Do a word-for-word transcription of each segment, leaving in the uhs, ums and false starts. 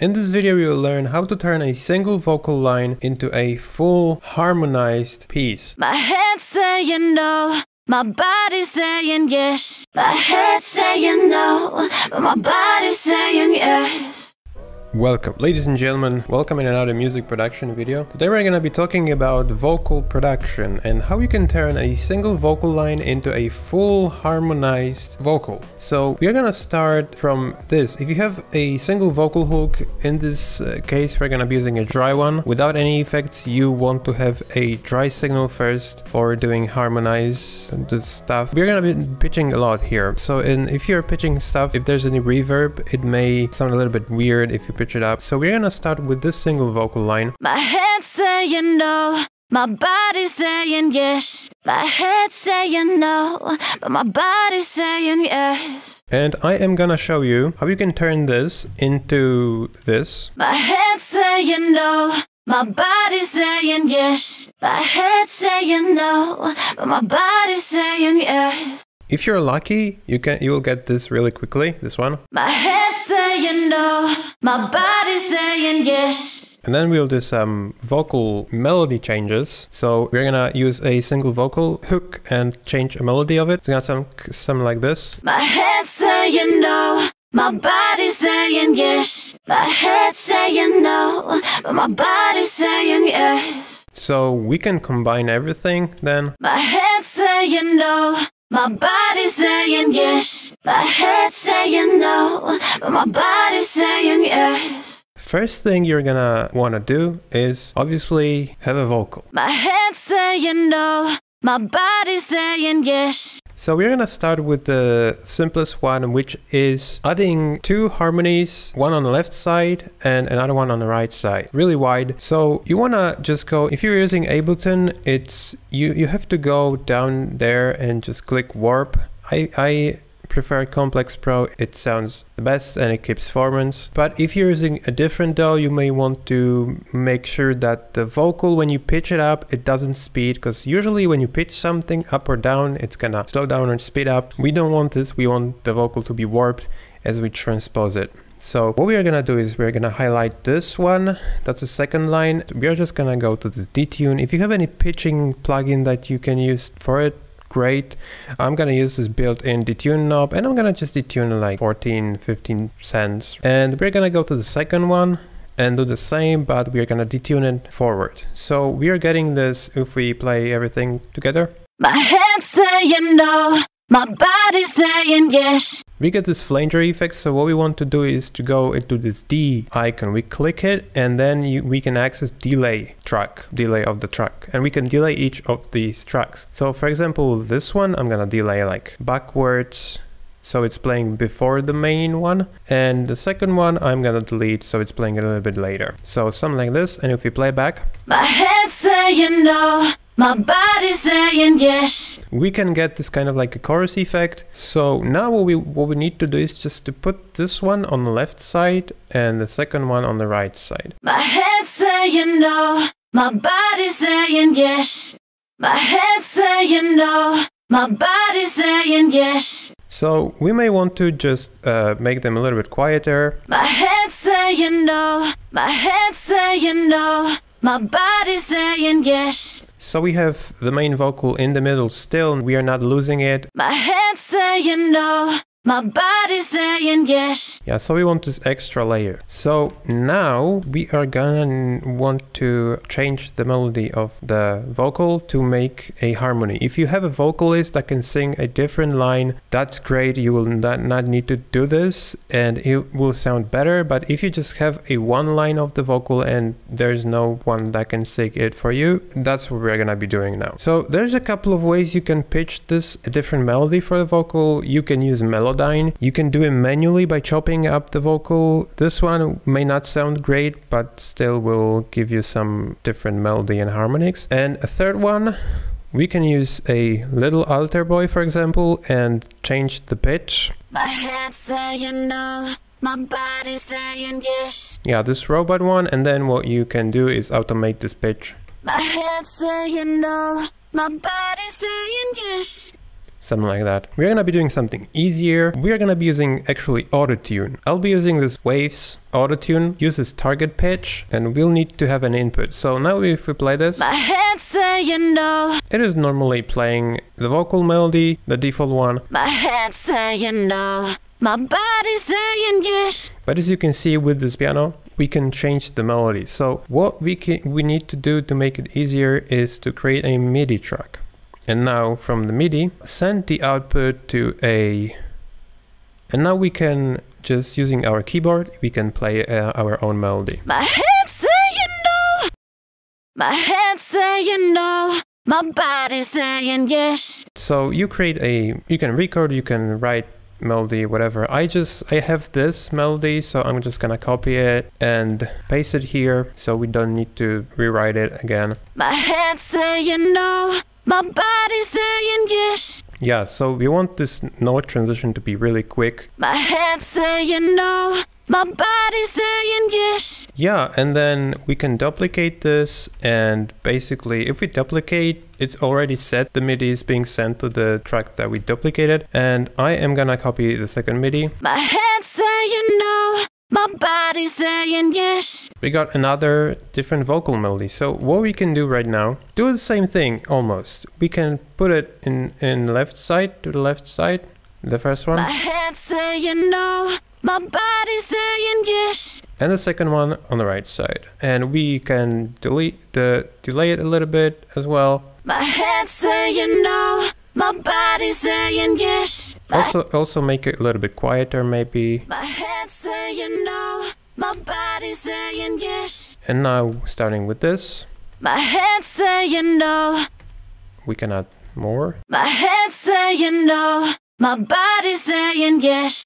In this video you will learn how to turn a single vocal line into a full harmonized piece. My head's saying no, my body's saying yes. My head's saying no, but my body's saying yes. Welcome, ladies and gentlemen, welcome in another music production video. Today we're gonna be talking about vocal production and how you can turn a single vocal line into a full harmonized vocal. So we're gonna start from this. If you have a single vocal hook, in this uh, case we're gonna be using a dry one without any effects. You want to have a dry signal first for doing harmonized and this stuff. We're gonna be pitching a lot here. So in, if you're pitching stuff, if there's any reverb, it may sound a little bit weird if you pitch it up. So we're gonna start with this single vocal line. My head's saying no, my body's saying yes. My head's saying no, but my body's saying yes. And I am gonna show you how you can turn this into this. My head's saying no, my body's saying yes. My head's saying no, but my body's saying yes. If you're lucky, you can you will get this really quickly, this one. My head's saying no, my body's saying yes. And then we'll do some vocal melody changes. So we're gonna use a single vocal hook and change a melody of it. So we're gonna sound something like this. My head's saying no, my body's saying yes. My head's saying no, but my body's saying yes. So we can combine everything then. My head's saying no, my body's saying yes. My head's saying no, but my body's saying yes. First thing you're gonna wanna do is obviously have a vocal. My head's saying no, my body's saying yes. So we're gonna start with the simplest one, which is adding two harmonies, one on the left side and another one on the right side, really wide. So you wanna just go, if you're using Ableton, it's you, you have to go down there and just click warp. I, I prefer Complex Pro, it sounds the best and it keeps formants. But if you're using a different D A W, you may want to make sure that the vocal, when you pitch it up, it doesn't speed, because usually when you pitch something up or down, it's gonna slow down or speed up. We don't want this, we want the vocal to be warped as we transpose it. So what we are gonna do is we're gonna highlight this one, that's the second line. We are just gonna go to this detune. If you have any pitching plugin that you can use for it, great. I'm gonna use this built-in detune knob and I'm gonna just detune like fourteen, fifteen cents. And we're gonna go to the second one and do the same, but we're gonna detune it forward. So we are getting this if we play everything together. My head's saying no, my body's saying yes. We get this flanger effect, so what we want to do is to go into this D icon. We click it and then you, we can access delay track, delay of the track. And we can delay each of these tracks. So for example, this one, I'm gonna delay like backwards, so it's playing before the main one. And the second one, I'm gonna delete, so it's playing a little bit later. So something like this, and if we play back. My head's saying no, my body's saying yes. We can get this kind of like a chorus effect. So now what we what we need to do is just to put this one on the left side and the second one on the right side. My head's saying no, my body's saying yes. My head's saying no, my body's saying yes. So we may want to just uh, make them a little bit quieter. My head's saying no, my head's saying no, my body's saying yes. So we have the main vocal in the middle still, we are not losing it. My head's saying no, my body's saying yes. Yeah, so we want this extra layer. So now we are gonna want to change the melody of the vocal to make a harmony. If you have a vocalist that can sing a different line, that's great. You will not, not need to do this and it will sound better. But if you just have a one line of the vocal and there's no one that can sing it for you, that's what we're gonna be doing now. So there's a couple of ways you can pitch this, a different melody for the vocal. You can use melody. You can do it manually by chopping up the vocal. This one may not sound great, but still will give you some different melody and harmonics. And a third one, we can use a little altar boy, for example, and change the pitch. My head's saying no, my body's saying yes. Yeah, this robot one, and then what you can do is automate this pitch. My head's saying no, my body's saying yes. something like that. We're gonna be doing something easier. We're gonna be using actually auto-tune. I'll be using this Waves Auto-Tune, uses target pitch, and we'll need to have an input. So now if we play this, my head's saying no. It is normally playing the vocal melody, the default one. My head's saying no. My body's saying yes. But as you can see with this piano, we can change the melody. So what we can, we need to do to make it easier is to create a MIDI track. And now from the MIDI, send the output to a... And now we can, just using our keyboard, we can play uh, our own melody. My head's saying no. My head's saying no. My body's saying yes. So you create a... You can record, you can write melody, whatever. I just, I have this melody, so I'm just gonna copy it and paste it here so we don't need to rewrite it again. My head's saying no, my body's saying yes. Yeah, so we want this note transition to be really quick. My head's saying no, my body's saying yes. Yeah, and then we can duplicate this, and basically if we duplicate, it's already set. The MIDI is being sent to the track that we duplicated, and I am gonna copy the second MIDI. My head's saying no, my body's saying yes. We got another different vocal melody. So what we can do right now, do the same thing almost. We can put it in, in left side, to the left side, the first one. My head's saying no. My body's saying yes. And the second one on the right side. And we can delete the delay it a little bit as well. My head's saying no. My body's saying yes. Also also make it a little bit quieter maybe. My head's saying no. My body's saying yes. And now starting with this. My head's saying no. We can add more. My head's saying no. My body's saying yes.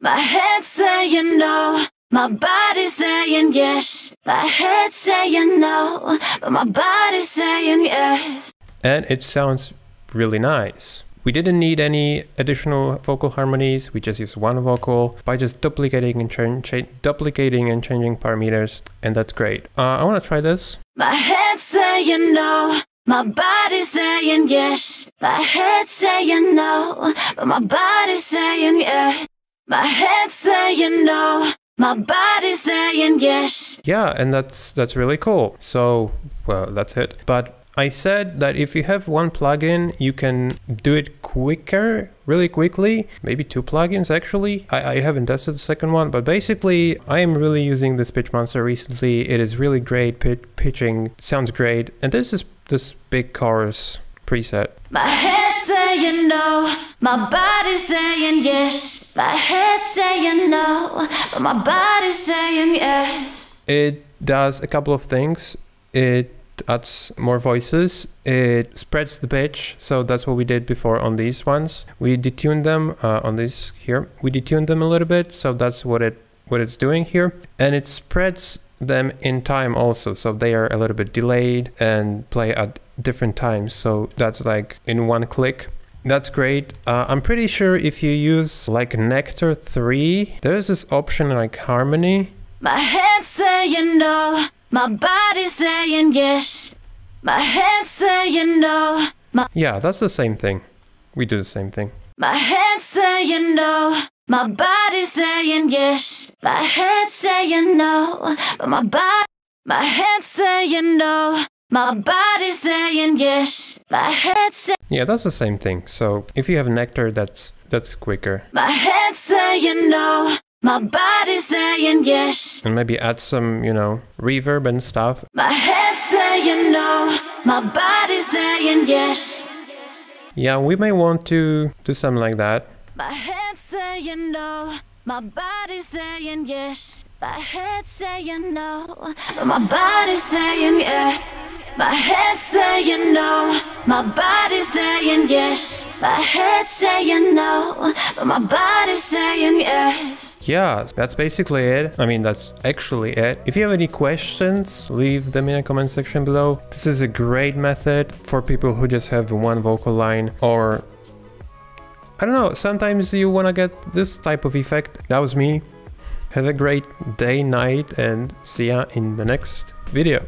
My head's saying no, my body's saying yes. My head's saying no, but my body's saying yes. And it sounds really nice. We didn't need any additional vocal harmonies. We just used one vocal by just duplicating and changing, duplicating and changing parameters, and that's great. Uh, I want to try this. My head's saying no. My body's saying yes. My head's saying no, but my body's saying yes. My head's saying no, my body's saying yes. Yeah, and that's that's really cool. So, well, that's it. But I said that if you have one plugin, you can do it quicker, really quickly. Maybe two plugins, actually. I, I haven't tested the second one, but basically, I am really using this Pitch Monster recently. It is really great. Pit, pitching sounds great. And this is this big chorus preset. My head's saying no, my body's saying yes. My head's saying no, but my body's saying yes. It does a couple of things. It adds more voices. It spreads the pitch. So that's what we did before on these ones. We detuned them uh, on this here. We detuned them a little bit. So that's what it what it's doing here. And it spreads them in time also. So they are a little bit delayed and play at different times. So that's like in one click. That's great. Uh, I'm pretty sure if you use like Nectar three, there's this option like harmony. My head's saying no, my body's saying yes. My head's saying no. My yeah, that's the same thing. We do the same thing. My head's saying no, my body's saying yes. My head's saying no, but my body. My head's saying no. My body's saying yes. My head's saying yeah, that's the same thing. So if you have Nectar, that's that's quicker. My head's saying no. My body's saying yes. And maybe add some, you know, reverb and stuff. My head's saying no. My body's saying yes. Yeah, we may want to do something like that. My head's saying no. My body's saying yes. My head's saying no. But my body's saying yeah. My head's saying no, my body's saying yes. My head's saying no, but my body's saying yes. Yeah, that's basically it. I mean, that's actually it. If you have any questions, leave them in the comment section below. This is a great method for people who just have one vocal line, or I don't know, sometimes you want to get this type of effect. That was me. Have a great day, night, and see ya in the next video.